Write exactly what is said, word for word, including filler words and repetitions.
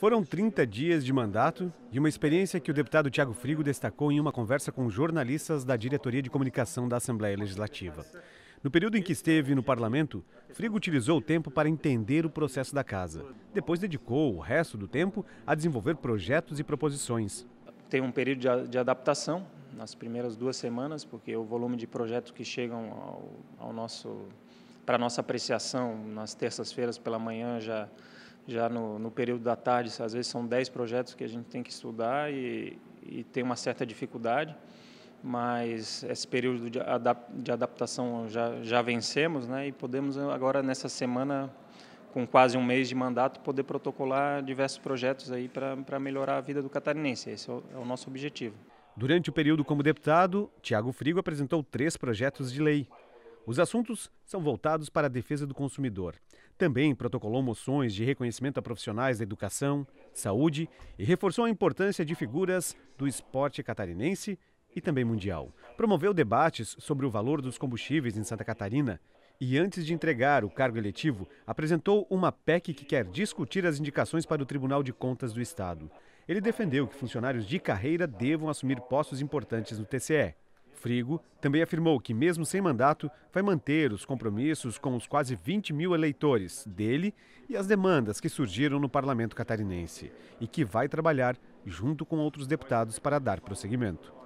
Foram trinta dias de mandato e uma experiência que o deputado Tiago Frigo destacou em uma conversa com jornalistas da Diretoria de Comunicação da Assembleia Legislativa. No período em que esteve no parlamento, Frigo utilizou o tempo para entender o processo da casa. Depois dedicou o resto do tempo a desenvolver projetos e proposições. Tem um período de adaptação nas primeiras duas semanas, porque o volume de projetos que chegam ao, ao nosso, para a nossa apreciação nas terças-feiras pela manhã já... Já no, no período da tarde, às vezes são dez projetos que a gente tem que estudar e, e tem uma certa dificuldade, mas esse período de, adap, de adaptação já, já vencemos, né, e podemos agora, nessa semana, com quase um mês de mandato, poder protocolar diversos projetos aí para melhorar a vida do catarinense. Esse é o, é o nosso objetivo. Durante o período como deputado, Tiago Frigo apresentou três projetos de lei. Os assuntos são voltados para a defesa do consumidor. Também protocolou moções de reconhecimento a profissionais da educação, saúde e reforçou a importância de figuras do esporte catarinense e também mundial. Promoveu debates sobre o valor dos combustíveis em Santa Catarina e, antes de entregar o cargo eletivo, apresentou uma P E C que quer discutir as indicações para o Tribunal de Contas do Estado. Ele defendeu que funcionários de carreira devam assumir postos importantes no T C E. Frigo também afirmou que, mesmo sem mandato, vai manter os compromissos com os quase vinte mil eleitores dele e as demandas que surgiram no parlamento catarinense, e que vai trabalhar junto com outros deputados para dar prosseguimento.